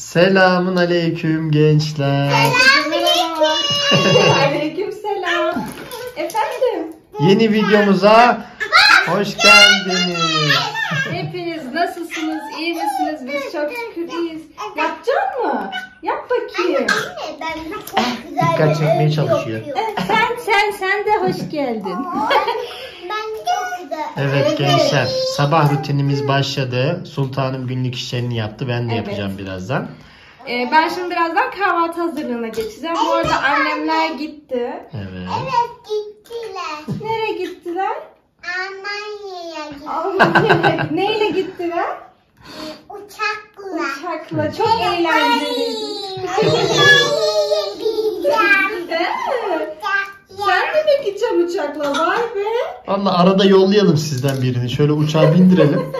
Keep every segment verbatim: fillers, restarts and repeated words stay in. Selamun aleyküm gençler. Selamünaleyküm. Aleykümselam. Efendim. Yeni videomuza hoş geldiniz. Hepiniz nasılsınız? İyi misiniz? Biz çok şükür iyiyiz. Yapacak mı? Yap bakayım. Dikkat çekmeye çalışıyor. Sen sen sen de hoş geldin. Evet, evet gençler, sabah rutinimiz başladı. Sultanım günlük işlerini yaptı. Ben de evet. yapacağım birazdan. Ee, ben şimdi birazdan kahvaltı hazırlığına geçeceğim. Evet, bu arada annemler gitti. Evet. Evet gittiler. Nereye gittiler? Almanya'ya gittiler. Almanya'ya. Neyle gittiler? Uçakla. Uçakla. Çok eğlenceli. Almanya'ya gideceğim. Evet. Sen de mi gideceğim uçakla? Vay be. Valla arada yollayalım sizden birini. Şöyle uçağa bindirelim.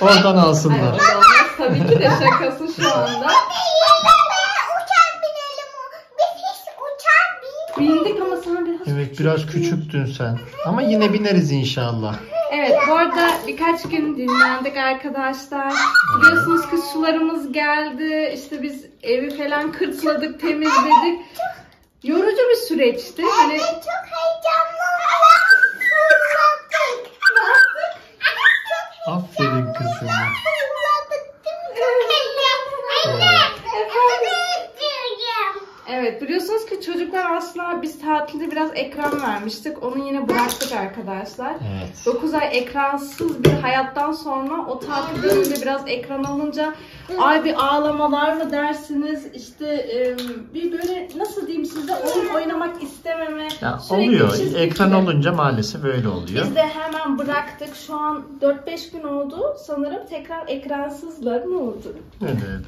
Oradan alsınlar. Ay, tabii ki de şakası şu anda. Uçağa binelim. Biz hiç uçağa bindik. Bindik ama sana biraz Evet biraz küçüktün sen. Ama yine bineriz inşallah. Evet, bu arada birkaç gün dinlendik arkadaşlar. Biliyorsunuz kış sularımız geldi. İşte biz evi falan kırkladık, temizledik. Yorucu bir süreçti. Evet, hani... çok heyecanlı olarak aferin kızım. Evet, biliyorsunuz ki çocuklar aslında biz tatilde biraz ekran vermiştik. Onu yine bıraktık arkadaşlar. Evet. dokuz ay ekransız bir hayattan sonra o tatil döneminde biraz ekran alınca ay bir ağlamalar mı dersiniz? İşte bir böyle nasıl diyeyim size oyun oynamak istememe. Ya, oluyor. Çizgisi. Ekran olunca maalesef öyle oluyor. Biz de hemen bıraktık. Şu an dört beş gün oldu. Sanırım tekrar ekransızlar mı oldu? Evet. Evet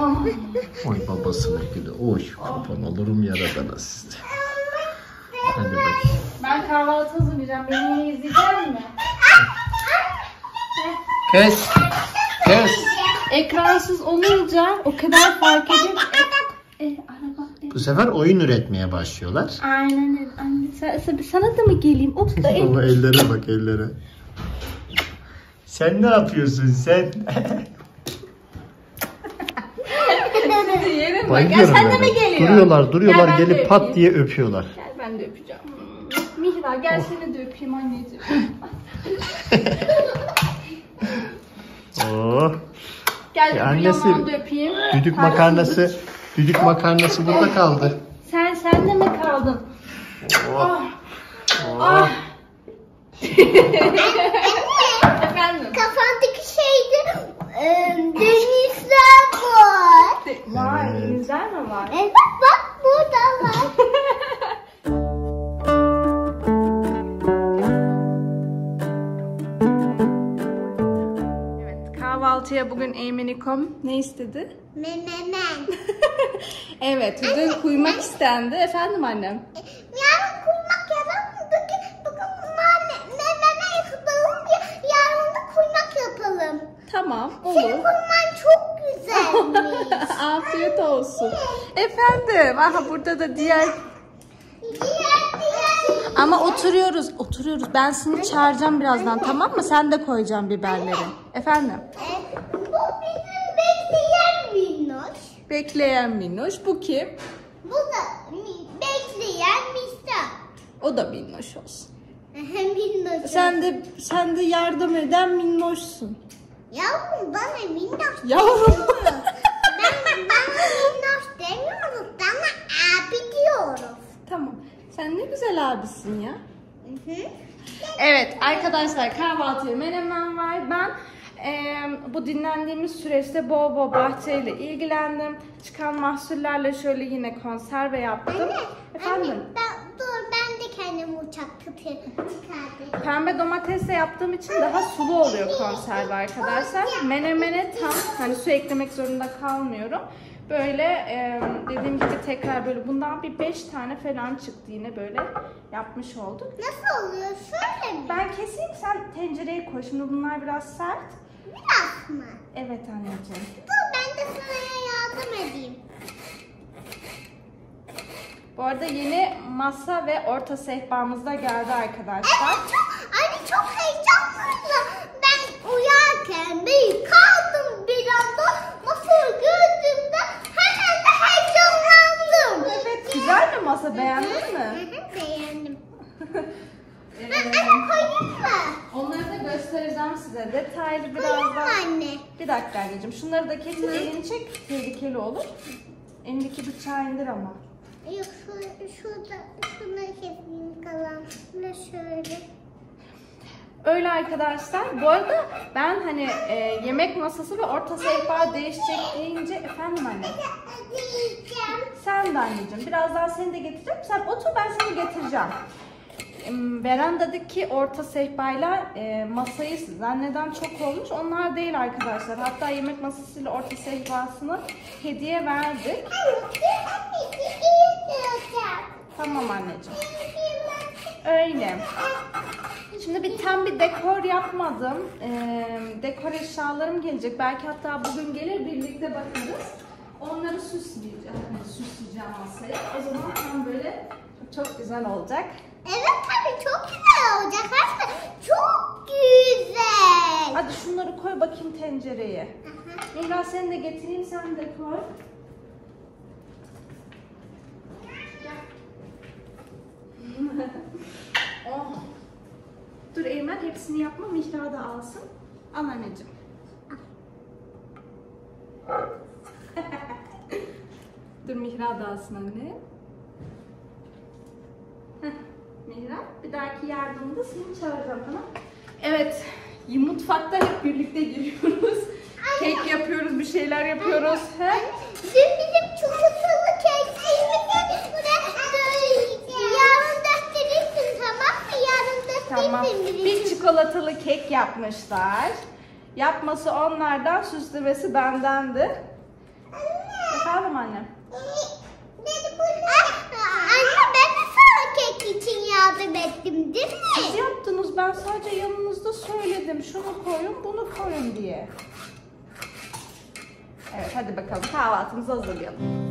anne. Oy babasını gülü. Oy kurban olurum yaradana size. Hadi bakayım. Ben kahvaltı hazırlayacağım. Beni izleyecek mi? Kız. Kız. Ekransız olunca o kadar fark edip... E, e, Bu sefer oyun üretmeye başlıyorlar. Aynen öyle. Sen, sana da mı geleyim? Ama ellere bak ellere. Sen ne yapıyorsun sen? Bayılıyorum öyle. Duruyorlar, duruyorlar, gel, gelip pat diye öpüyorlar. Gel ben de öpeceğim. Mihra gel oh. seni de öpeyim anneciğim. oh. Gel e annesi, öpeyim. Düdük Tarkı makarnası, mı? düdük makarnası burada kaldı. Sen, sen de mi kaldın? Oh. Oh. Oh. Efendim? Kafandaki şeydi. Denizler var. Var, evet. Denizler mi var? Evet, bak burada var. Evet, kahvaltıya bugün Eymenikom ne istedi? Menemen. Evet, bugün kuymak anne. istendi. Efendim annem? Yarın kuymak yapalım. Bugün, bugün menemen yapalım. Yarın da kuymak yapalım. Tamam, olur. Senin kurman çok güzelmiş. Afiyet olsun. Efendim, aha burada da diğer... Diğer, diğer... Ama oturuyoruz, oturuyoruz. Ben seni çağıracağım birazdan, tamam mı? Sen de koyacağım biberleri. Efendim? E, bu bizim bekleyen Minnoş. Bekleyen Minnoş. Bu kim? Bu da bekleyen Misal. O da Minnoş olsun. Minnoş. Sen de, sen de yardım eden Minnoş'sun. Yavrum bana Minnoş Yavrum. Ben bana Minnoş demiyoruz. Bana abi diyoruz. Tamam. Sen ne güzel abisin ya. Hı hı. Evet arkadaşlar kahvaltıya menemen var. Ben e, bu dinlendiğimiz süreçte bol bol bahçeyle ilgilendim. Çıkan mahsullerle şöyle yine konserve yaptım. Anne, Efendim? Anne, ben, dur ben de kendim uçak tutuyorum. Pembe domatesle yaptığım için daha sulu oluyor konserve arkadaşlar. Menemene tam hani su eklemek zorunda kalmıyorum. Böyle e, dediğim gibi tekrar böyle bundan bir beş tane falan çıktı yine böyle yapmış olduk. Nasıl oluyor? Şöyle mi? Ben keseyim sen tencereye koy. Şimdi bunlar biraz sert. Biraz mı? Evet anneciğim. Dur ben de sana yardım edeyim. Bu arada yeni masa ve orta sehpamız da geldi arkadaşlar. Evet, çok, anne çok heyecanlıydı. Ben uyarken bir size detaylı birazdan. Hayır anne. Bir dakika anneciğim. Şunları da kesin elini çek. Tehlikeli olur. Elindeki bıçağı indir ama. Yok şurada. Şunları kesin kalan. Şuna şöyle. Öyle arkadaşlar. Bu arada ben hani e, yemek masası ve orta sehpa değişecek deyince efendim anne. Sen de anneciğim. Birazdan seni de getireceğim. Sen otur, ben seni getireceğim. Verandadaki orta sehpayla e, masayı zanneden çok olmuş. Onlar değil arkadaşlar. Hatta yemek masasıyla orta sehpasını hediye verdik. Tamam anneciğim. Öyle. Şimdi bir tam bir dekor yapmadım. E, dekor eşyalarım gelecek. Belki hatta bugün gelir, birlikte bakarız. Onları süsleyeceğim. Yani süsleyeceğim masayı. O zaman tam böyle çok güzel olacak. Evet tabii çok güzel olacak. Aslında çok güzel. Hadi şunları koy bakayım tencereye. Nihra seni de getireyim, sen de koy. Oh. Dur Eymen, hepsini yapma, Nihra da alsın. Al anneciğim. Dur Nihra da alsın anne. Mihra, bir dahaki yardımda seni çağıracağım, tamam? Evet, mutfakta hep birlikte giriyoruz. Kek yapıyoruz, bir şeyler yapıyoruz. Anne, anne, dün bizim çikolatalı kekimizi yarın döktürürsün, tamam mı? Yarın döktürürsün. Tamam, bir çikolatalı kek yapmışlar. Yapması onlardan, süslemesi bendendi. Anne. Efendim anne? Beni bulun. İçin yardım ettim değil mi? Siz yaptınız, ben sadece yanınızda söyledim. Şunu koyun, bunu koyun diye. Evet, hadi bakalım kahvaltımızı hazırlayalım.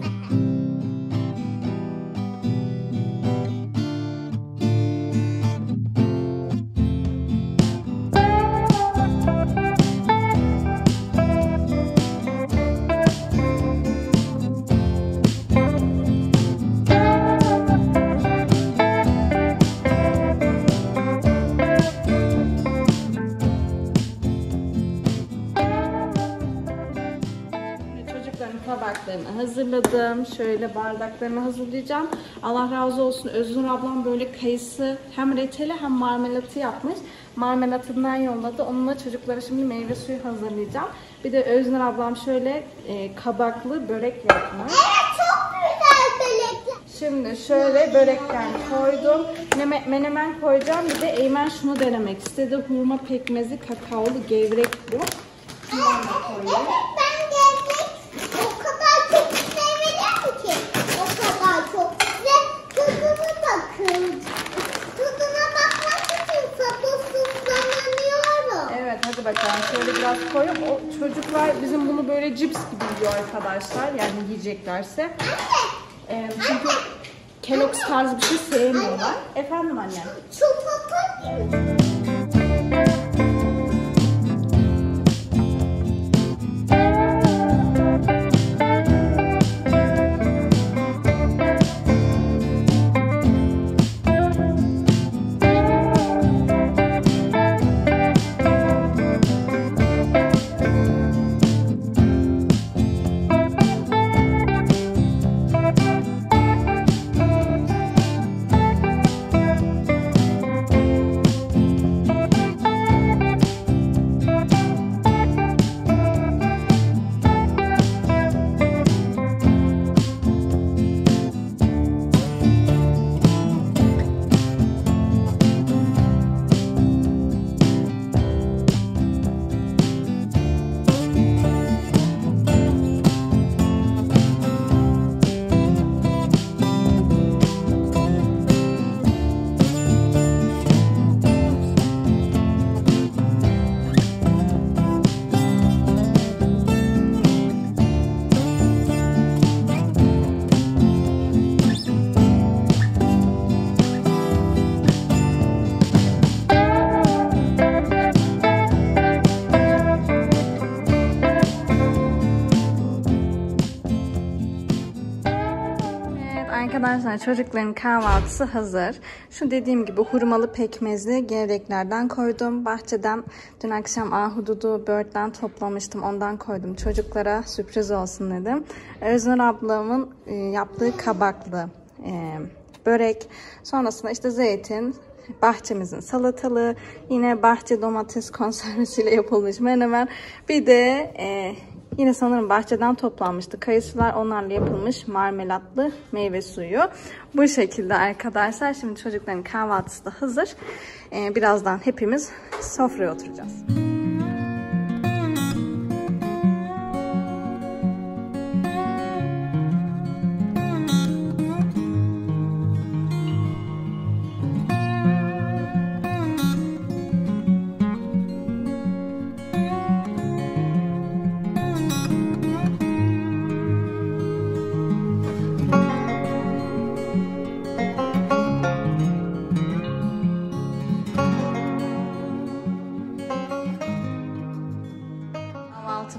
Tabaklarını hazırladım. Şöyle bardaklarını hazırlayacağım. Allah razı olsun, Özgür ablam böyle kayısı hem reçeli hem marmelatı yapmış. Marmelatından yolladı. Onunla çocuklara şimdi meyve suyu hazırlayacağım. Bir de Özgür ablam şöyle e, kabaklı börek yapmış. Evet, çok güzel börek. Şimdi şöyle börekten koydum. Menemen koyacağım. Bir de Eymen şunu denemek istedi. Hurma pekmezi, kakaolu gevrek bu. Bakalım şöyle biraz koyup, o çocuklar bizim bunu böyle cips gibi yiyor arkadaşlar, yani yiyeceklerse. Ee, çünkü Kellogg's tarzı bir şey sevmiyorlar. Efendim anne. Çikolata. arkadaşlar çocukların kahvaltısı hazır. Şu dediğim gibi hurmalı pekmezli gevreklerden koydum. Bahçeden dün akşam ahududu böğürtlen toplamıştım. Ondan koydum. Çocuklara sürpriz olsun dedim. Öznur ablamın yaptığı kabaklı börek. Sonrasında işte zeytin. Bahçemizin salatalığı, yine bahçe domates konservesiyle yapılmış menemen. Bir de e, yine sanırım bahçeden toplanmıştı kayısılar, onlarla yapılmış marmelatlı meyve suyu. Bu şekilde arkadaşlar, şimdi çocukların kahvaltısı da hazır. E, birazdan hepimiz sofraya oturacağız.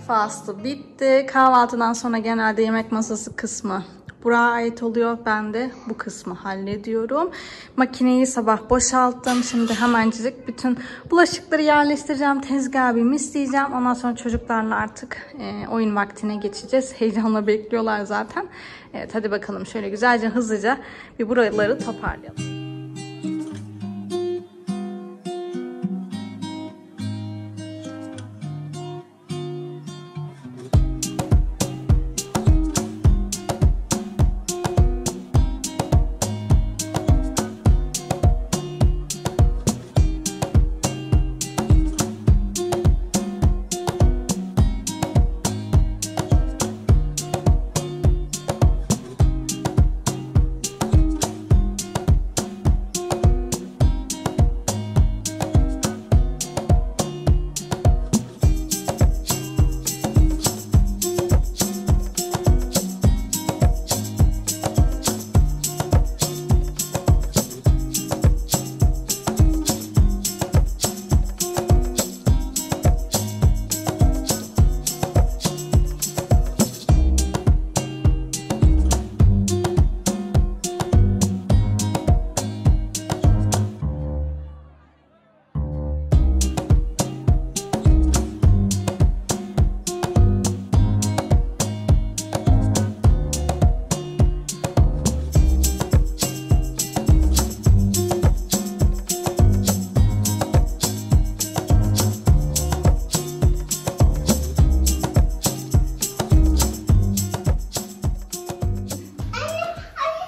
Faslı bitti. Kahvaltıdan sonra genelde yemek masası kısmı Burak'a ait oluyor. Ben de bu kısmı hallediyorum. Makineyi sabah boşalttım. Şimdi hemencik bütün bulaşıkları yerleştireceğim. Tezgahı bir misleyeceğim. Ondan sonra çocuklarla artık e, oyun vaktine geçeceğiz. Heyecanla bekliyorlar zaten. Evet, hadi bakalım şöyle güzelce hızlıca bir buraları toparlayalım.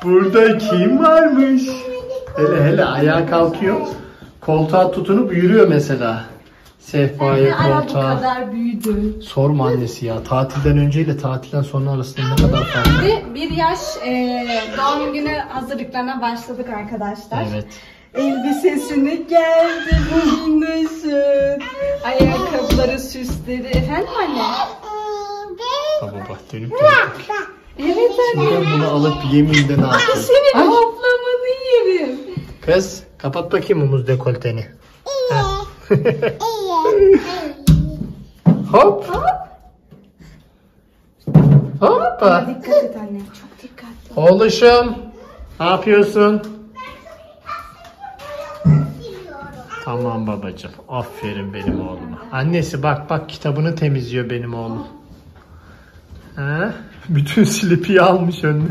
Burada kim varmış? Hele hele ayağa kalkıyor. Koltuğa tutunup yürüyor mesela. Sehpaya, koltuğa. Ne kadar büyüdü. Sorma annesi ya. Tatilden önceyle tatilden sonra arasında ne kadar farklı. Ve bir yaş e, doğum günü hazırlıklarına başladık arkadaşlar. Evet. Elbisesini geldi, bugünlüsün. Ayakkabıları, süsleri. Efendim anne? Tamam bak dönüp dönüp. Evet anne. Ben bunu alıp yeminden ne yapayım? Senin hoplamanı yerim. Kız kapat bakayım omuz dekolteni. İyi. İyi. Hop. Hop. Hoppa. Dikkat et anne. Çok dikkatli. Oğluşum. Ne yapıyorsun? Tamam babacığım. Aferin benim oğluma. Annesi bak bak kitabını temizliyor benim oğlum. Ha? Bütün slipiyi almış önüne.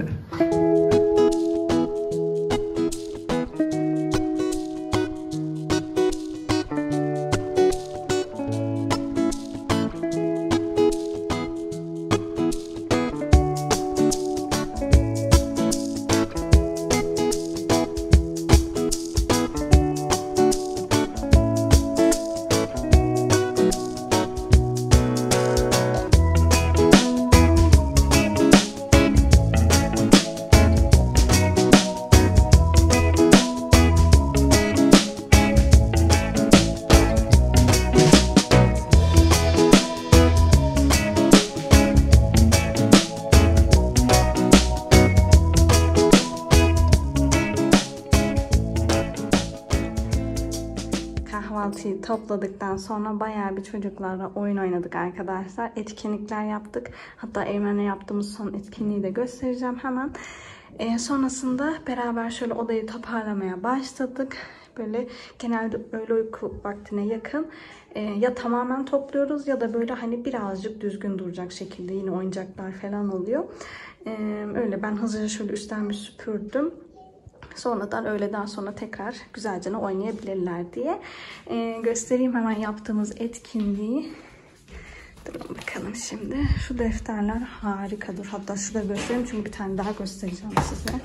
Topladıktan sonra bayağı bir çocuklarla oyun oynadık arkadaşlar. Etkinlikler yaptık. Hatta Eymen'le yaptığımız son etkinliği de göstereceğim hemen. E, sonrasında beraber şöyle odayı toparlamaya başladık. Böyle genelde öğle uyku vaktine yakın e, ya tamamen topluyoruz ya da böyle hani birazcık düzgün duracak şekilde yine oyuncaklar falan oluyor. E, öyle ben hazırca şöyle üstten bir süpürdüm. Sonradan öğleden sonra tekrar güzelce oynayabilirler diye. E, göstereyim hemen yaptığımız etkinliği. Durun bakalım şimdi. Şu defterler harikadır. Hatta şurada göstereyim çünkü bir tane daha göstereceğim size.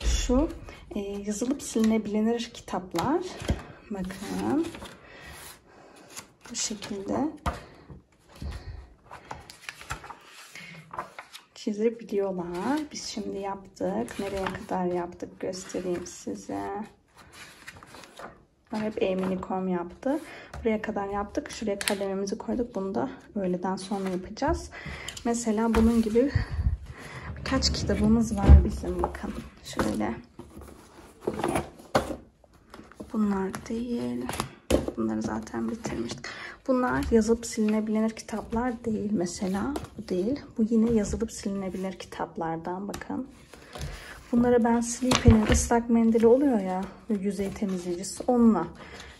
Şu e, yazılıp silinebilir kitaplar. Bakın. Bu şekilde çizebiliyorlar. Biz şimdi yaptık. Nereye kadar yaptık göstereyim size. Hep e-mini nokta com yaptı. Buraya kadar yaptık. Şuraya kalemimizi koyduk. Bunu da öğleden sonra yapacağız. Mesela bunun gibi birkaç kitabımız var bizim. Bakın. Şöyle. Bunlar değil. Bunları zaten bitirmiştik. Bunlar yazılıp silinebilir kitaplar değil mesela. Bu değil. Bu yine yazılıp silinebilir kitaplardan. Bakın. Bunlara ben Sleepy'nin ıslak mendili oluyor ya, yüzey temizleyicisi, onunla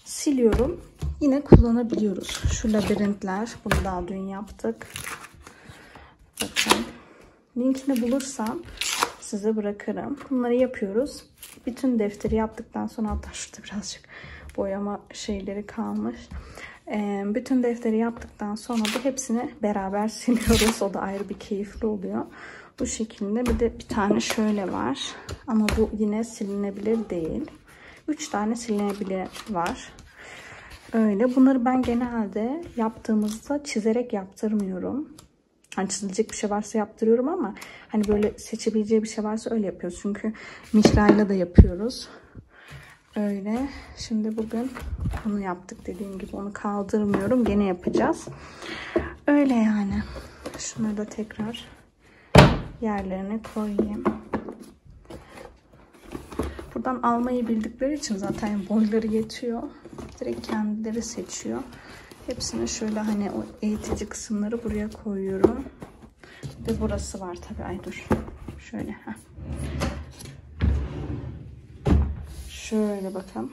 siliyorum. Yine kullanabiliyoruz. Şu labirentler, bunu daha dün yaptık. Bakın. Linkini bulursam size bırakırım. Bunları yapıyoruz. Bütün defteri yaptıktan sonra, hatta şurada birazcık boyama şeyleri kalmış. Bütün defteri yaptıktan sonra da hepsini beraber siliyoruz. O da ayrı bir keyifli oluyor. Bu şekilde bir de bir tane şöyle var. Ama bu yine silinebilir değil. Üç tane silinebilir var. Öyle. Bunları ben genelde yaptığımızda çizerek yaptırmıyorum. Hani çizilecek bir şey varsa yaptırıyorum ama hani böyle seçebileceği bir şey varsa öyle yapıyoruz. Çünkü mişrayla da yapıyoruz. Öyle. Şimdi bugün bunu yaptık. Dediğim gibi onu kaldırmıyorum. Gene yapacağız. Öyle yani. Şunları da tekrar yerlerine koyayım. Buradan almayı bildikleri için zaten boyları yetiyor. Direkt kendileri seçiyor. Hepsini şöyle hani o eğitici kısımları buraya koyuyorum. Bir de burası var tabii. Ay dur. Şöyle. Heh. Şöyle bakın.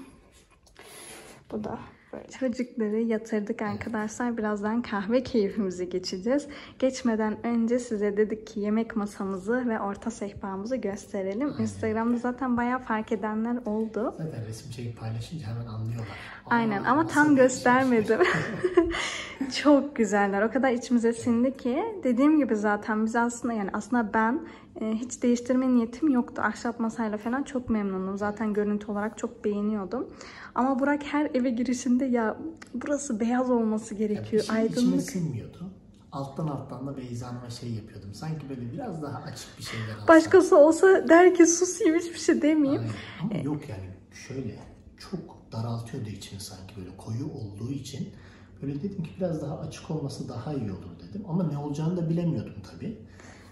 Bu da böyle. Çocukları yatırdık arkadaşlar. Birazdan kahve keyfimizi geçeceğiz. Geçmeden önce size dedik ki yemek masamızı ve orta sehpamızı gösterelim. Aynen. Instagram'da zaten bayağı fark edenler oldu. Zaten resim çekip paylaşınca hemen anlıyorlar. Aa, aynen ama tam göstermedim. Çok güzeller. O kadar içimize sindi ki. Dediğim gibi zaten biz aslında yani aslında ben hiç değiştirme niyetim yoktu. Ahşap masayla falan çok memnunum. Zaten görüntü olarak çok beğeniyordum. Ama Burak her eve girişinde ya burası beyaz olması gerekiyor. Ya aydınlık. İçime sinmiyordu. Alttan alttan da Beyza Hanım'a şey yapıyordum. Sanki böyle biraz daha açık bir şeyler alsam. Başkası olsa der ki susayım hiçbir şey demeyeyim. Aynen. Ama yok yani şöyle çok daraltıyordu içini sanki böyle koyu olduğu için. Böyle dedim ki biraz daha açık olması daha iyi olur dedim. Ama ne olacağını da bilemiyordum tabii.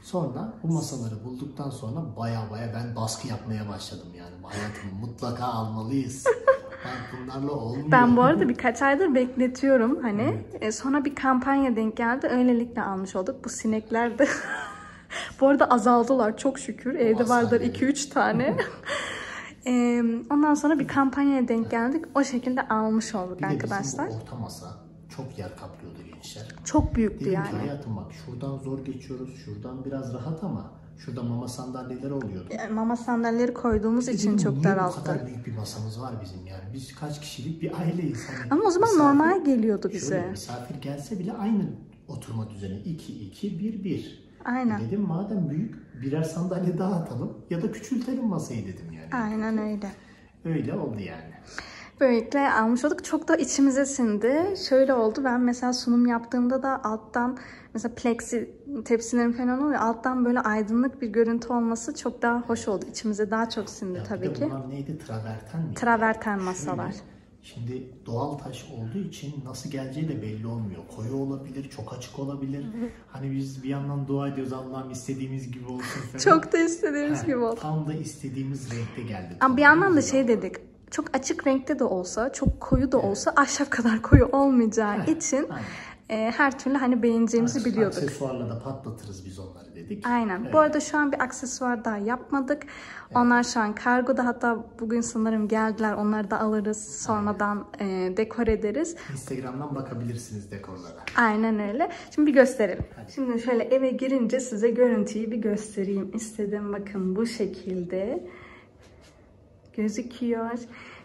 Sonra bu masaları bulduktan sonra baya baya ben baskı yapmaya başladım yani. Hayatımı mutlaka almalıyız. Ben bunlarla olmuyor. Ben bu arada birkaç aydır bekletiyorum hani. Evet. Sonra bir kampanya denk geldi. Öylelikle almış olduk. Bu sinekler de bu arada azaldılar çok şükür. O evde vardır iki üç tane. Ondan sonra bir kampanyaya denk geldik. O şekilde almış olduk bir arkadaşlar. Bir de bizim orta masa çok yer kaplıyordu gençler. Çok büyüktü dedim yani. Hayatım bak şuradan zor geçiyoruz. Şuradan biraz rahat ama şurada mama sandalyeleri oluyordu. Yani mama sandalyeleri koyduğumuz dedim, için çok daralttı. Bu kadar büyük bir masamız var bizim yani. Biz kaç kişilik bir aileyiz. Hani ama o zaman misafir, normal geliyordu bize. Şöyle misafir gelse bile aynı oturma düzeni. iki iki bir bir. Aynen. Dedim madem büyük birer sandalye daha atalım ya da küçültelim masayı dedim yani. Aynen öyle. Öyle oldu yani. Böylelikle almış olduk. Çok da içimize sindi. Şöyle oldu. Ben mesela sunum yaptığımda da alttan mesela plexi tepsilerin falan oluyor. Alttan böyle aydınlık bir görüntü olması çok daha hoş oldu. İçimize daha çok sindi ya tabii ki. Bunlar neydi? Traverten mi? Traverten masalar. Şöyle, şimdi doğal taş olduğu için nasıl geleceği de belli olmuyor. Koyu olabilir, çok açık olabilir. Hani biz bir yandan dua ediyoruz Allah'ım istediğimiz gibi olsun falan. Çok da istediğimiz ha, gibi oldu. Tam da istediğimiz renkte geldi. Ama bir yandan da şey dedik. Çok açık renkte de olsa, çok koyu da olsa ahşap kadar koyu olmayacağı evet, için e, her türlü hani beğeneceğimizi Akse, biliyorduk. Aksesuarla da patlatırız biz onları dedik. Aynen. Evet. Bu arada şu an bir aksesuar daha yapmadık. Evet. Onlar şu an kargoda, hatta bugün sanırım geldiler. Onları da alırız. Sonradan e, dekor ederiz. Instagram'dan bakabilirsiniz dekorlara. Aynen öyle. Şimdi bir gösterelim. Hadi. Şimdi şöyle eve girince size görüntüyü bir göstereyim istedim. Bakın bu şekilde gözüküyor.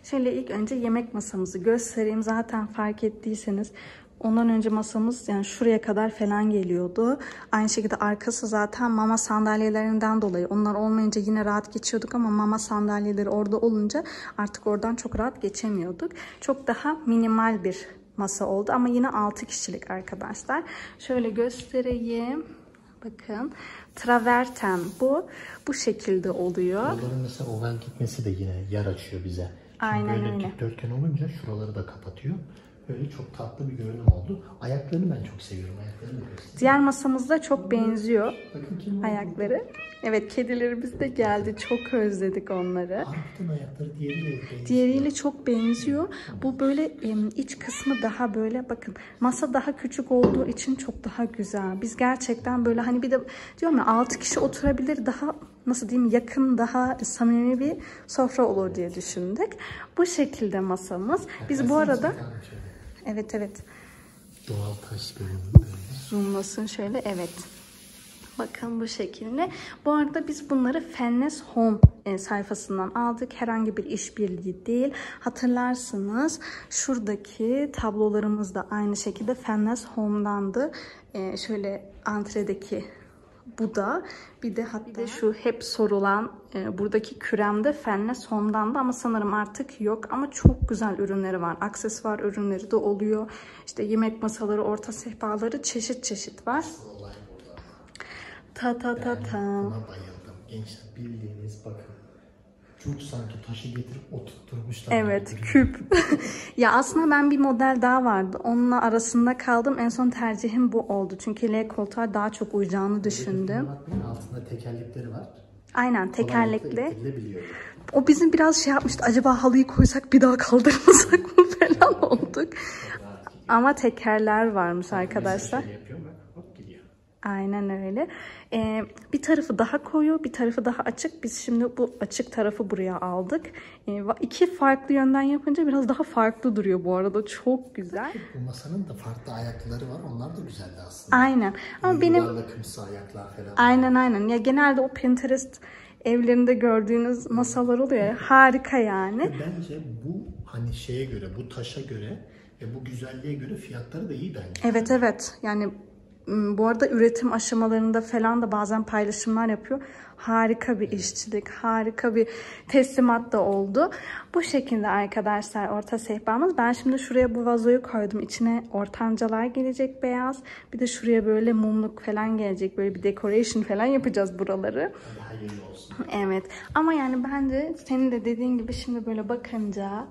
Şöyle ilk önce yemek masamızı göstereyim. Zaten fark ettiyseniz ondan önce masamız yani şuraya kadar falan geliyordu. Aynı şekilde arkası zaten mama sandalyelerinden dolayı. Onlar olmayınca yine rahat geçiyorduk ama mama sandalyeleri orada olunca artık oradan çok rahat geçemiyorduk. Çok daha minimal bir masa oldu ama yine altı kişilik arkadaşlar. Şöyle göstereyim. Bakın traverten bu. Bu şekilde oluyor. Buraların mesela oval gitmesi de yine yer açıyor bize. Aynen öyle. Böyle dikdörtgen olunca şuraları da kapatıyor. Böyle çok tatlı bir görünüm oldu. Ayaklarını ben çok seviyorum. Ayaklarını diğer masamızda çok benziyor. Bakın, ayakları. Evet, kedilerimiz de geldi. Çok özledik onları. Harbiden ayakları diğeriyle benziyor. Diğeriyle çok benziyor. Bu böyle iç kısmı daha böyle, bakın masa daha küçük olduğu için çok daha güzel. Biz gerçekten böyle hani bir de diyorum ya altı kişi oturabilir, daha nasıl diyeyim, yakın, daha samimi bir sofra olur diye düşündük. Bu şekilde masamız. Biz bu arada... Evet evet. Doğal taş bölümü. Zoomlasın şöyle, evet. Bakın bu şekilde. Bu arada biz bunları fenneshome sayfasından aldık. Herhangi bir işbirliği değil. Hatırlarsınız şuradaki tablolarımız da aynı şekilde fenneshomdandı. Ee, şöyle antredeki bu da. Bir de hatta bir de şu hep sorulan e, buradaki küremde fenneshomdan da, ama sanırım artık yok. Ama çok güzel ürünleri var. Aksesuar ürünleri de oluyor. İşte yemek masaları, orta sehpaları, çeşit çeşit var. Ta ta ta ta. Ben buna bayıldım. Gençler bildiğiniz bakın. Çok sanki taşı getirip oturtturmuşlar. Evet, küp. Ya aslında ben bir model daha vardı. Onunla arasında kaldım. En son tercihim bu oldu. Çünkü L koltuğa daha çok uyacağını düşündüm. Altında tekerlekleri var. Aynen, tekerlekli. O bizim biraz şey yapmıştı. Acaba halıyı koysak bir daha kaldırmasak mı falan olduk. Ama tekerler varmış arkadaşlar. Aynen öyle. Ee, bir tarafı daha koyu, bir tarafı daha açık. Biz şimdi bu açık tarafı buraya aldık. Ee, iki farklı yönden yapınca biraz daha farklı duruyor bu arada. Çok güzel. Bu masanın da farklı ayakları var. Onlar da güzeldi aslında. Aynen. Ama benim... Kımsı ayaklar falan. Aynen aynen. Ya genelde o Pinterest evlerinde gördüğünüz masalar oluyor. Evet. Harika yani. Bence bu hani şeye göre, bu taşa göre ve bu güzelliğe göre fiyatları da iyi bence. Evet evet. Yani... Bu arada üretim aşamalarında falan da bazen paylaşımlar yapıyor. Harika bir işçilik, harika bir teslimat da oldu. Bu şekilde arkadaşlar orta sehpamız. Ben şimdi şuraya bu vazoyu koydum. İçine ortancalar gelecek beyaz. Bir de şuraya böyle mumluk falan gelecek. Böyle bir decoration falan yapacağız buraları. Hayırlı olsun. Evet. Ama yani bence senin de dediğin gibi şimdi böyle bakınca,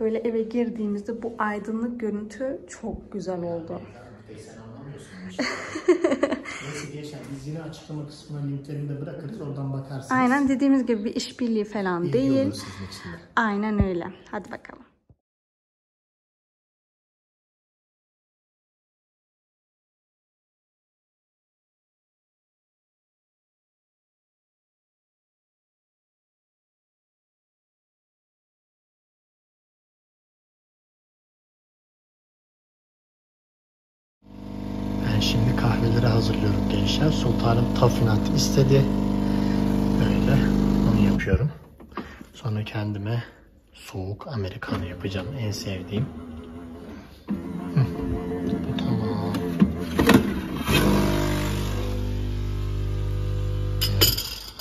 böyle eve girdiğimizde bu aydınlık görüntü çok güzel oldu. Neyse gençler, biz yine açıklama kısmına linklerini de bırakırız, oradan bakarsınız. Aynen, dediğimiz gibi bir işbirliği falan İlgi değil. Aynen öyle. Hadi bakalım. Şimdi kahveleri hazırlıyorum gençler. Sultanım tafinat istedi. Böyle onu yapıyorum. Sonra kendime soğuk americano yapacağım. En sevdiğim. Hı. Bu tamam. Evet.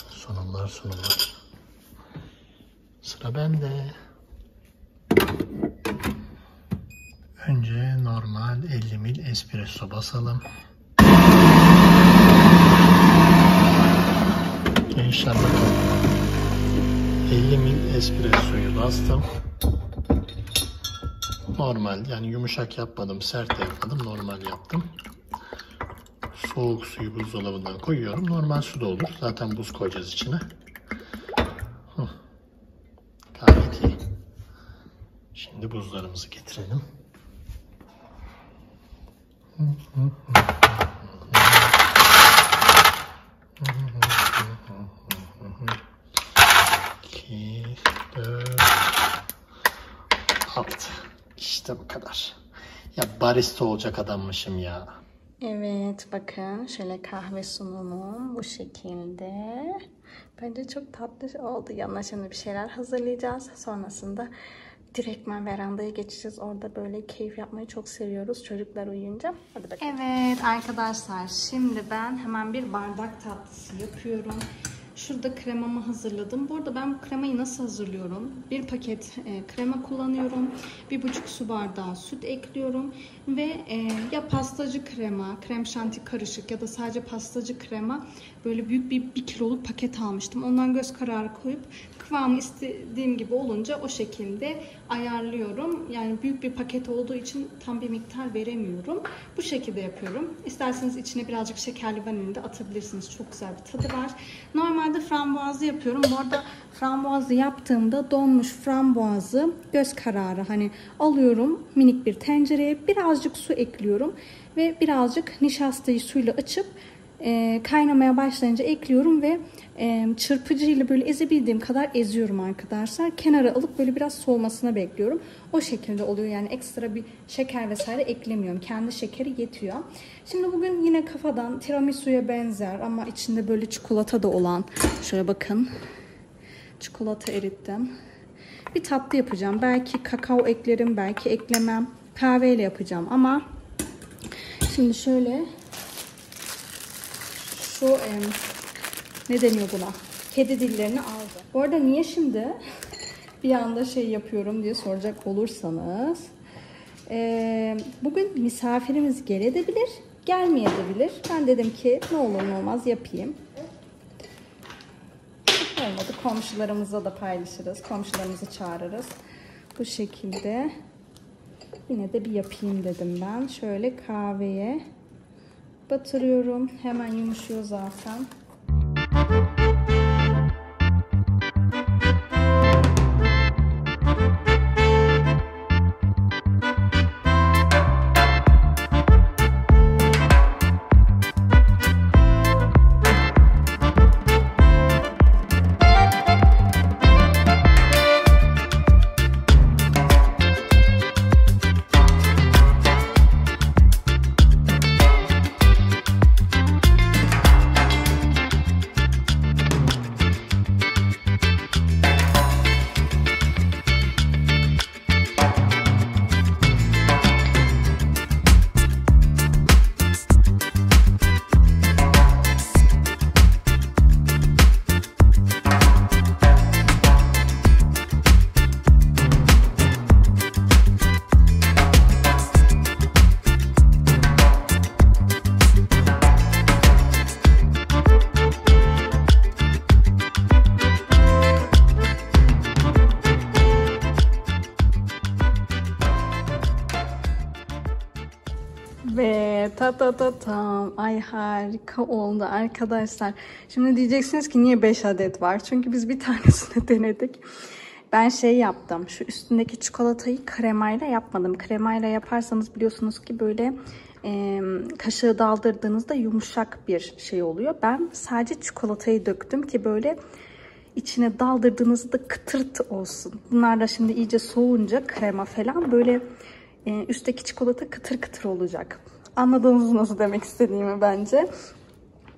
Sunumlar sunumlar. Sıra bende. Önce normal elli mililitre espresso basalım. Gençler bakalım. elli mililitre espressoyu bastım. Normal, yani yumuşak yapmadım, sert yapmadım, normal yaptım. Soğuk suyu buzdolabından koyuyorum. Normal su da olur. Zaten buz koyacağız içine. Hı. Gayet iyi. Şimdi buzlarımızı getirelim. iki, dört, altı. İşte bu kadar. Ya barista olacak adammışım ya. Evet, bakın şöyle kahve sunumum bu şekilde. Bence çok tatlı oldu. Yanına şimdi bir şeyler hazırlayacağız. Sonrasında direktmen verandaya geçeceğiz. Orada böyle keyif yapmayı çok seviyoruz. Çocuklar uyuyunca. Hadi bakalım. Evet arkadaşlar, şimdi ben hemen bir bardak tatlısı yapıyorum. Şurada kremamı hazırladım. Bu arada ben bu kremayı nasıl hazırlıyorum? Bir paket e, krema kullanıyorum. Bir buçuk su bardağı süt ekliyorum. Ve e, ya pastacı krema, krem şanti karışık ya da sadece pastacı krema. Böyle büyük bir bir kiloluk paket almıştım. Ondan göz kararı koyup kıvamı istediğim gibi olunca o şekilde ayarlıyorum. Yani büyük bir paket olduğu için tam bir miktar veremiyorum. Bu şekilde yapıyorum. İsterseniz içine birazcık şekerli vanilin de atabilirsiniz. Çok güzel bir tadı var. Normal frambuazlı yapıyorum. Bu arada frambuazlı yaptığımda donmuş frambuazı göz kararı hani alıyorum, minik bir tencereye birazcık su ekliyorum ve birazcık nişastayı suyla açıp e, kaynamaya başlayınca ekliyorum ve e, çırpıcıyla böyle ezebildiğim kadar eziyorum arkadaşlar. Kenara alıp böyle biraz soğumasına bekliyorum. O şekilde oluyor. Yani ekstra bir şeker vesaire eklemiyorum. Kendi şekeri yetiyor. Şimdi bugün yine kafadan tiramisu'ya benzer ama içinde böyle çikolata da olan, şöyle bakın, çikolata erittim. Bir tatlı yapacağım. Belki kakao eklerim, belki eklemem. Kahveyle yapacağım ama şimdi şöyle şu em, ne deniyor buna? Kedi dillerini aldım. Bu arada niye şimdi bir anda şey yapıyorum diye soracak olursanız, ee, bugün misafirimiz gelebilir, gelmeyebilir. Ben dedim ki ne olur ne olmaz yapayım. Olmadı, komşularımızla da paylaşırız, komşularımızı çağırırız. Bu şekilde yine de bir yapayım dedim ben. Şöyle kahveye batırıyorum, hemen yumuşuyor zaten. Ta ta ta tam. Ay harika oldu arkadaşlar. Şimdi diyeceksiniz ki niye beş adet var? Çünkü biz bir tanesini denedik. Ben şey yaptım. Şu üstündeki çikolatayı kremayla yapmadım. Kremayla yaparsanız biliyorsunuz ki böyle e, kaşığı daldırdığınızda yumuşak bir şey oluyor. Ben sadece çikolatayı döktüm ki böyle içine daldırdığınızda kıtırt olsun. Bunlar da şimdi iyice soğunca krema falan böyle e, üstteki çikolata kıtır kıtır olacak. Anladığınız nasıl demek istediğimi bence.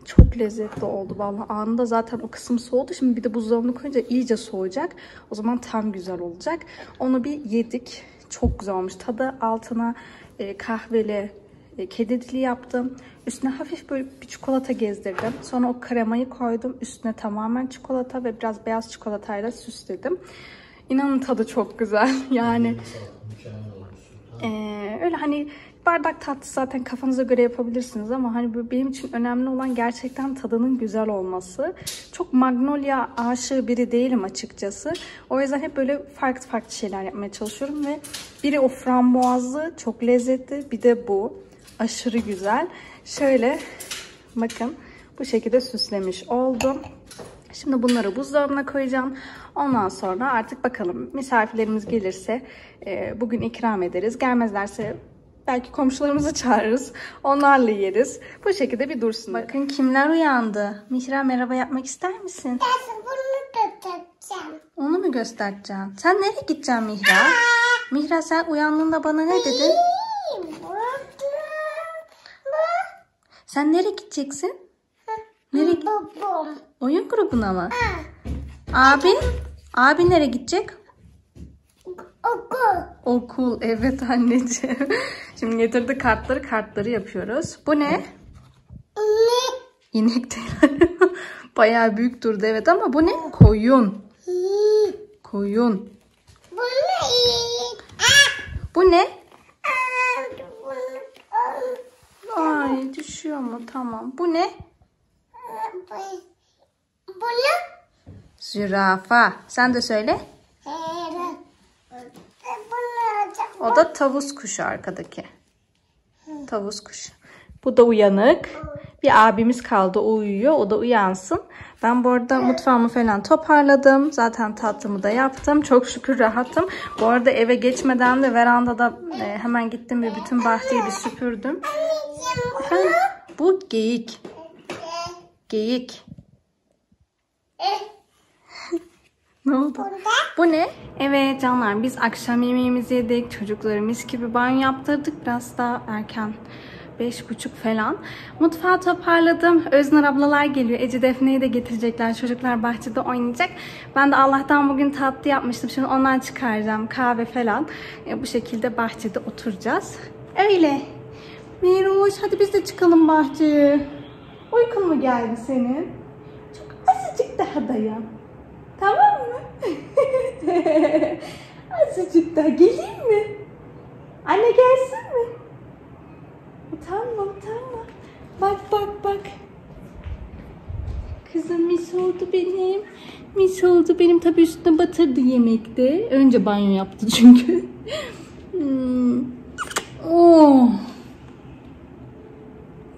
Çok lezzetli oldu vallahi. Anında zaten o kısım soğudu. Şimdi bir de buzdolabına koyunca iyice soğuyacak. O zaman tam güzel olacak. Onu bir yedik. Çok güzel olmuş. Tadı altına e, kahveli e, kedi dili yaptım. Üstüne hafif böyle bir çikolata gezdirdim. Sonra o kremayı koydum. Üstüne tamamen çikolata ve biraz beyaz çikolatayla süsledim. İnanın tadı çok güzel. Yani e, öyle hani bardak tatlısı zaten kafanıza göre yapabilirsiniz ama hani benim için önemli olan gerçekten tadının güzel olması. Çok magnolia aşığı biri değilim açıkçası. O yüzden hep böyle farklı farklı şeyler yapmaya çalışıyorum ve biri o frambuazlı çok lezzetli, bir de bu aşırı güzel. Şöyle bakın bu şekilde süslemiş oldum. Şimdi bunları buzdolabına koyacağım. Ondan sonra artık bakalım misafirlerimiz gelirse bugün ikram ederiz. Gelmezlerse Belki komşularımızı çağırırız. Onlarla yeriz. Bu şekilde bir dursun. Bakın kimler uyandı. Mihra merhaba yapmak ister misin? Dersin bunu göstereceğim. Onu mu göstereceğim? Sen nereye gideceksin Mihra? Aa! Mihra sen uyandığında bana ne dedin? Sen nereye gideceksin? Nereye? Oyun grubuna mı? Ha. Abin? Abin nereye gidecek? Okul. Okul. Evet anneciğim. Şimdi getirdi kartları. Kartları yapıyoruz. Bu ne? İnek. İnek değil. Bayağı büyük durdu evet ama bu ne? Koyun. Koyun. Bu ne? Bu ne? Ay düşüyor mu? Tamam. Bu ne? Bu ne? Zürafa. Sen de söyle. O da tavus kuşu arkadaki. Tavus kuşu. Bu da uyanık. Bir abimiz kaldı. O uyuyor. O da uyansın. Ben bu arada mutfağımı falan toparladım. Zaten tatlımı da yaptım. Çok şükür rahatım. Bu arada eve geçmeden de verandada hemen gittim ve bütün bahçeyi bir süpürdüm. Efendim, bu geyik. Geyik. Ne oldu? Burada. Bu ne? Evet canlar biz akşam yemeğimizi yedik. Çocukları mis gibi banyo yaptırdık. Biraz daha erken. Beş buçuk falan. Mutfağı toparladım. Öznur ablalar geliyor. Ece Defne'yi de getirecekler. Çocuklar bahçede oynayacak. Ben de Allah'tan bugün tatlı yapmıştım. Şimdi ondan çıkaracağım. Kahve falan. E, bu şekilde bahçede oturacağız. Öyle. Miroş hadi biz de çıkalım bahçeye. Uykun mu geldi senin? Çok azıcık daha dayan. Tamam mı? Azıcık daha geleyim mi? Anne gelsin mi? Utanma utanma. Bak bak bak. Kızım mis oldu benim. Mis oldu benim. Tabii üstüne batırdı yemekte. Önce banyo yaptı çünkü. hmm. Oh.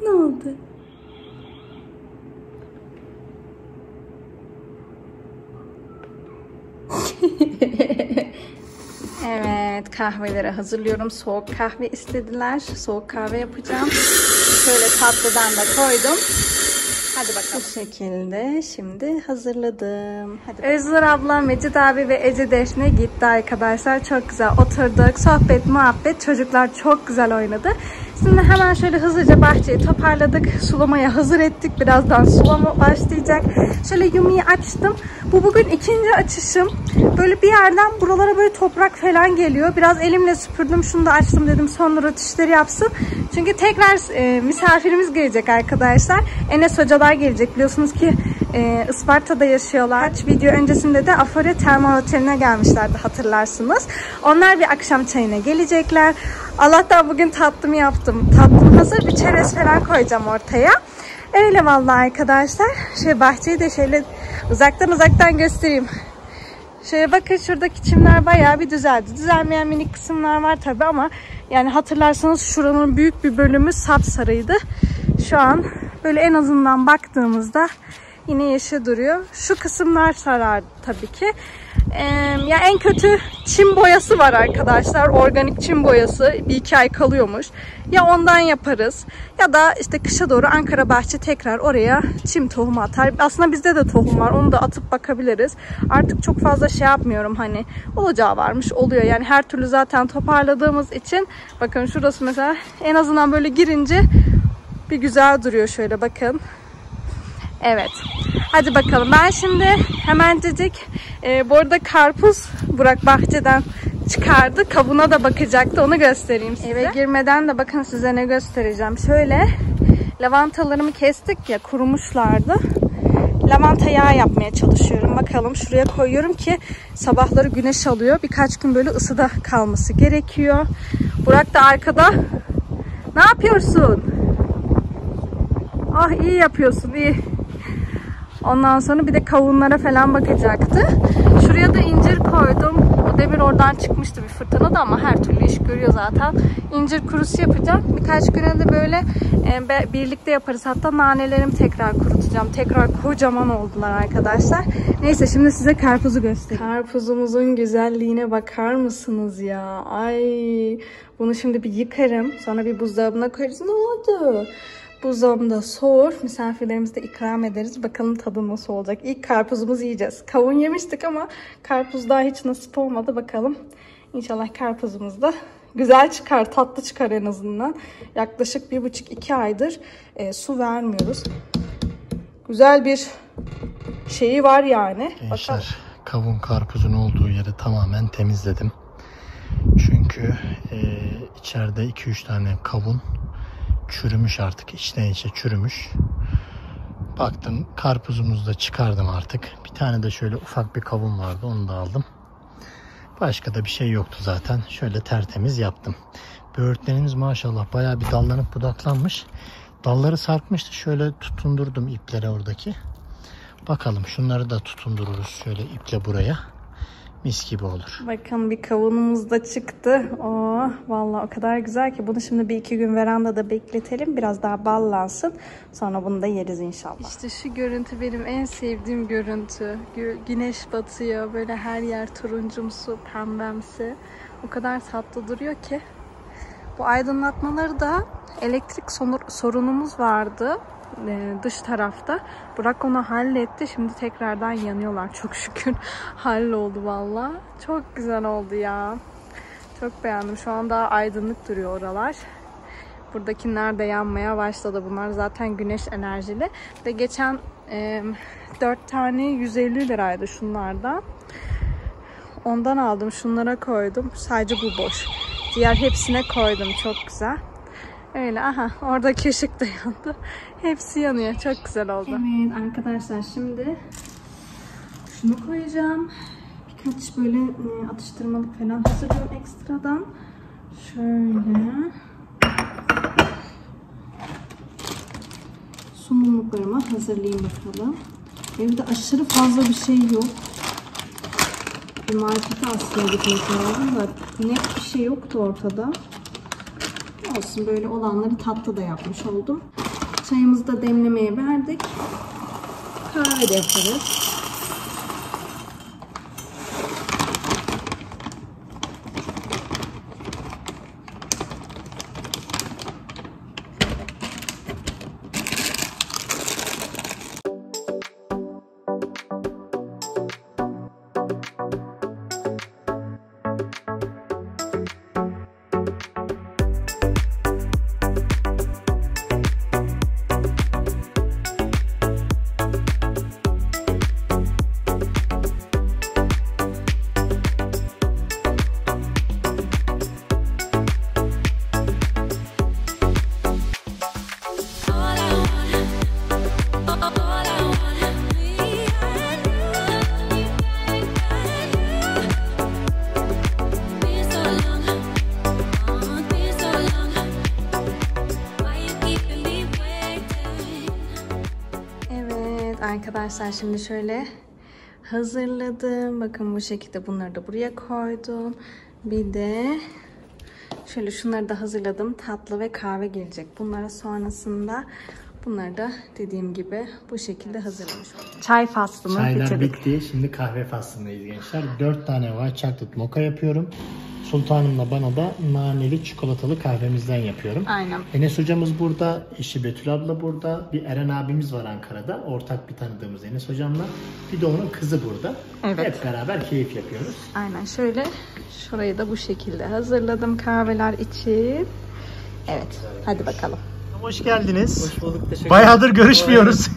Ne oldu? Evet kahveleri hazırlıyorum. Soğuk kahve istediler. Soğuk kahve yapacağım. Şöyle tatlıdan da koydum. Hadi bakalım. Bu şekilde şimdi hazırladım. Hadi Özgür abla, Mecid abi ve Ece Defne gitti arkadaşlar. Çok güzel oturduk. Sohbet, muhabbet. Çocuklar çok güzel oynadı. Şimdi hemen şöyle hızlıca bahçeyi toparladık. Sulamaya hazır ettik. Birazdan sulama başlayacak. Şöyle yumiyi açtım. Bu bugün ikinci açışım. Böyle bir yerden buralara böyle toprak falan geliyor. Biraz elimle süpürdüm. Şunu da açtım dedim. Son rötuşları yapsın. Çünkü tekrar e, misafirimiz gelecek arkadaşlar. Enes hocalar gelecek. Biliyorsunuz ki e, Isparta'da yaşıyorlar. Video öncesinde de Afore Termal Oteli'ne gelmişlerdi hatırlarsınız. Onlar bir akşam çayına gelecekler. Allah'tan bugün tatlımı yaptım. Tatlım hazır. Bir çerez falan koyacağım ortaya. Öyle vallahi arkadaşlar. Şöyle bahçeyi de şöyle uzaktan uzaktan göstereyim. Şöyle bakın şuradaki çimler bayağı bir düzeldi. Düzelmeyen minik kısımlar var tabi ama yani hatırlarsanız şuranın büyük bir bölümü sapsarıydı. Şu an böyle en azından baktığımızda yine yeşil duruyor. Şu kısımlar sarardı tabii ki. Ee, ya en kötü çim boyası var arkadaşlar. Organik çim boyası bir iki ay kalıyormuş. Ya ondan yaparız ya da işte kışa doğru Ankara Bahçe tekrar oraya çim tohumu atar. Aslında bizde de tohum var. Onu da atıp bakabiliriz. Artık çok fazla şey yapmıyorum hani olacağı varmış oluyor. Yani her türlü zaten toparladığımız için bakın şurası mesela en azından böyle girince bir güzel duruyor şöyle bakın. Evet. Hadi bakalım. Ben şimdi hemencecik e, bu arada karpuz Burak bahçeden çıkardı. Kabuğuna da bakacaktı. Onu göstereyim size. Eve girmeden de bakın size ne göstereceğim. Şöyle lavantalarımı kestik ya kurumuşlardı. Lavanta yağı yapmaya çalışıyorum. Bakalım şuraya koyuyorum ki sabahları güneş alıyor. Birkaç gün böyle ısıda kalması gerekiyor. Burak da arkada. Ne yapıyorsun? Ah iyi yapıyorsun iyi. Ondan sonra bir de kavunlara falan bakacaktı. Şuraya da incir koydum. ayda bir oradan çıkmıştı bir fırtına da, ama her türlü iş görüyor zaten. İncir kurusu yapacağım. Birkaç güne de böyle e, birlikte yaparız. Hatta nanelerimi tekrar kurutacağım. Tekrar kocaman oldular arkadaşlar. Neyse şimdi size karpuzu göstereyim. Karpuzumuzun güzelliğine bakar mısınız ya? Ay, bunu şimdi bir yıkarım. Sonra bir buzdolabına koyarız. Ne oldu? Buzdolabında soğur. Misafirlerimize de ikram ederiz. Bakalım tadı nasıl olacak. İlk karpuzumuzu yiyeceğiz. Kavun yemiştik ama karpuz daha hiç nasip olmadı. Bakalım. İnşallah karpuzumuz da güzel çıkar. Tatlı çıkar en azından. Yaklaşık bir buçuk iki aydır e, su vermiyoruz. Güzel bir şeyi var yani. Gençler, bakalım. Kavun karpuzun olduğu yeri tamamen temizledim. Çünkü e, içeride iki üç tane kavun çürümüş, artık içten içe çürümüş. Baktım karpuzumuzu da çıkardım artık. Bir tane de şöyle ufak bir kavun vardı, onu da aldım. Başka da bir şey yoktu zaten. Şöyle tertemiz yaptım. Böğürtlerimiz maşallah bayağı bir dallanıp budaklanmış. Dalları sarkmıştı. Şöyle tutundurdum iplere oradaki. Bakalım şunları da tutundururuz şöyle iple buraya. Mis gibi olur. Bakın bir kavunumuz da çıktı. Oh, vallahi o kadar güzel ki. Bunu şimdi bir iki gün verandada bekletelim. Biraz daha ballansın. Sonra bunu da yeriz inşallah. İşte şu görüntü benim en sevdiğim görüntü. Güneş batıyor. Böyle her yer turuncumsu, pembemsi. O kadar tatlı duruyor ki. Bu aydınlatmaları da elektrik sorunumuz vardı. Dış tarafta. Burak onu halletti. Şimdi tekrardan yanıyorlar. Çok şükür halloldu valla. Çok güzel oldu ya. Çok beğendim. Şu an daha aydınlık duruyor oralar. Buradakiler de yanmaya başladı. Bunlar zaten güneş enerjili. Ve geçen e, dört tane yüz elli liraydı şunlardan. Ondan aldım. Şunlara koydum. Sadece bu boş. Diğer hepsine koydum. Çok güzel. Öyle, aha orada keşik de yandı. Hepsi yanıyor. Çok güzel oldu. Evet arkadaşlar, şimdi şunu koyacağım. Birkaç böyle atıştırmalık falan hazırlıyorum ekstradan. Şöyle sunumluklarıma hazırlayayım bakalım. Evde aşırı fazla bir şey yok. Bir markete aslında gitmek lazım da net bir şey yoktu ortada. Olsun, böyle olanları tatlı da yapmış oldum. Çayımızı da demlemeye verdik. Kahve de yaparız. Arkadaşlar şimdi şöyle hazırladım. Bakın bu şekilde bunları da buraya koydum. Bir de şöyle şunları da hazırladım. Tatlı ve kahve gelecek. Bunlara sonrasında bunları da dediğim gibi bu şekilde hazırlamış oldum. Çay faslını bitirdik. Çaylar bitti. Şimdi kahve faslındayız gençler. dört tane white chocolate mocha yapıyorum. Sultanımla bana da naneli çikolatalı kahvemizden yapıyorum. Aynen. Enes hocamız burada, eşi Betül abla burada, bir Eren abimiz var Ankara'da, ortak bir tanıdığımız Enes hocamla, bir de onun kızı burada. Evet. Hep beraber keyif yapıyoruz. Aynen, şöyle şurayı da bu şekilde hazırladım kahveler için. Evet, hadi bakalım. Hoş geldiniz. Hoş bulduk. Teşekkür Bayağıdır ederim. görüşmüyoruz.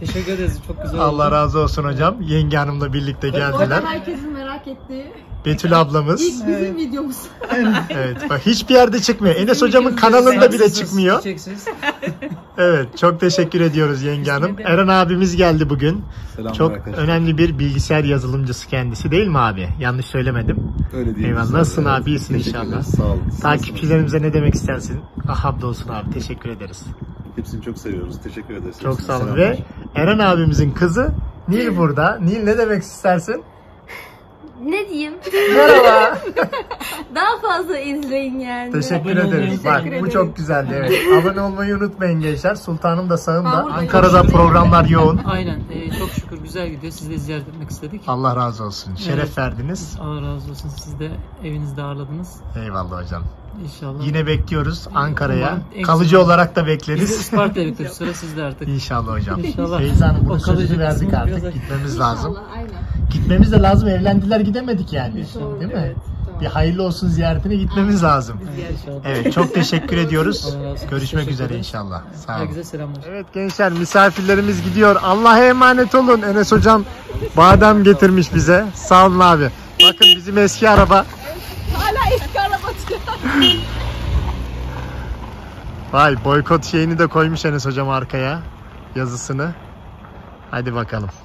Teşekkür ederiz. Çok güzel oldu. Allah razı olsun hocam. Yenge Hanım'la birlikte geldiler. Orada herkesin merak ettiği Betül ablamız. İlk bizim evet. videomuz. Evet. Bak hiçbir yerde çıkmıyor. Enes hocamın kanalında bile çıkmıyor. Evet. Çok teşekkür ediyoruz Yenge Hanım. Eren abimiz geldi bugün. Selamlar çok arkadaşlar. Önemli bir bilgisayar yazılımcısı kendisi, değil mi abi? Yanlış söylemedim. Öyle değil. Eyvallah. Nasılsın abi? İyisin inşallah. Sağ olun. Takipçilerimize ne demek istersin? Ah abdolsun abi. Teşekkür ederiz. Hepsini çok seviyoruz. Teşekkür ederiz. Çok sağ olun. Ve Eren abimizin kızı Nil burada. Nil ne demek istersin? ne diyeyim? Merhaba. Daha fazla izleyin yani. Teşekkür ederiz. Bak bu çok güzeldi. Evet. Abone olmayı unutmayın gençler. Sultanım da sağımda. Ankara'da programlar yoğun. Aynen. Ee, çok şükür güzel gidiyor. Sizi de ziyaret etmek istedik. Allah razı olsun. Şeref evet. verdiniz. Allah razı olsun. Siz de evinizde ağırladınız. Eyvallah hocam. İnşallah. Yine bekliyoruz Ankara'ya. Kalıcı olarak da bekleriz. Isparta'ya bekleriz. Sıra sizde artık. İnşallah hocam. İnşallah. Feyza Hanım bunu sözü verdik artık. Biraz... Gitmemiz İnşallah, lazım. Aynen. Gitmemiz de lazım. Evlendiler gidemedik yani. İnşallah, değil mi? Evet, tamam. Bir hayırlı olsun ziyaretine gitmemiz aynen. lazım. Evet, evet çok teşekkür ediyoruz. Görüşmek teşekkür üzere inşallah. Sağ olun. Evet gençler misafirlerimiz gidiyor. Allah'a emanet olun. Enes hocam badem getirmiş bize. Sağ olun abi. Bakın bizim eski araba. Hala eski araba çıkıyor. Vay boykot şeyini de koymuş Enes hocam arkaya yazısını. Hadi bakalım.